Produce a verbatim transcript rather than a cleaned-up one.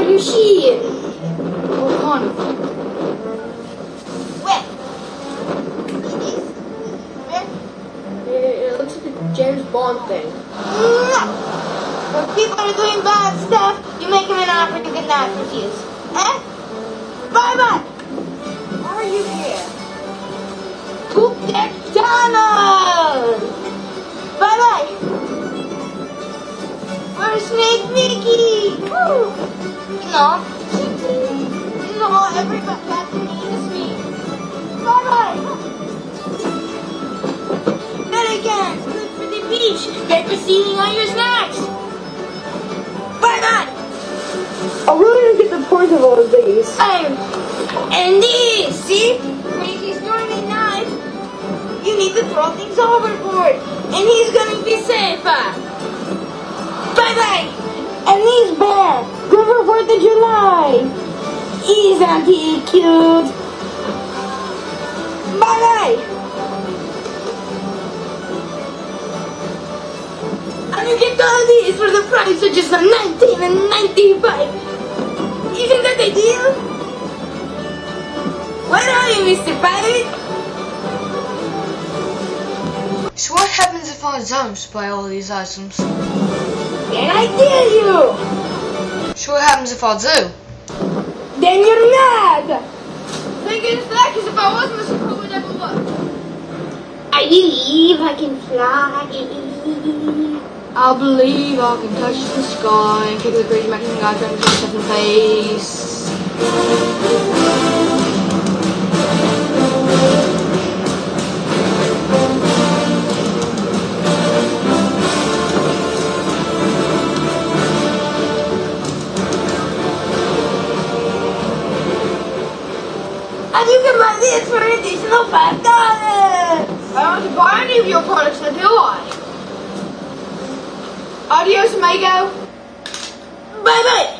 Колюші. Вогон. James Bond thing. When people are doing bad stuff, you make them an offer you could not refuse. Eh? Bye bye! Why are you here? Cook McDonald's! Bye bye! Where's Snake Mickey? Woo! No. No, everybody has to eat is me. Bye bye! Then again! Beach. Get the ceiling on your snacks. Bye bye. I really didn't get the point of all of these. Um, and these, see? When he's throwing a knife, you need to throw things overboard, and he's gonna be safer. Bye bye. And these bears, good for Fourth of July. Isn't he cute? Bye bye. You get all these for the price of just nineteen and ninety-five. Isn't that a deal? Where are you, Mister Pirate? So what happens if I don't buy all these items? Then I tell you! So what happens if I do? Then you're mad! Thinking slack is if I wasn't a superhero would ever work. I believe I can fly. I believe I can touch the sky and kick the crazy Mexican guy trying to touch the face. And you can buy this for an additional five dollars! I don't want to buy any of your products, now do I? Adios, Mago. Bye-bye.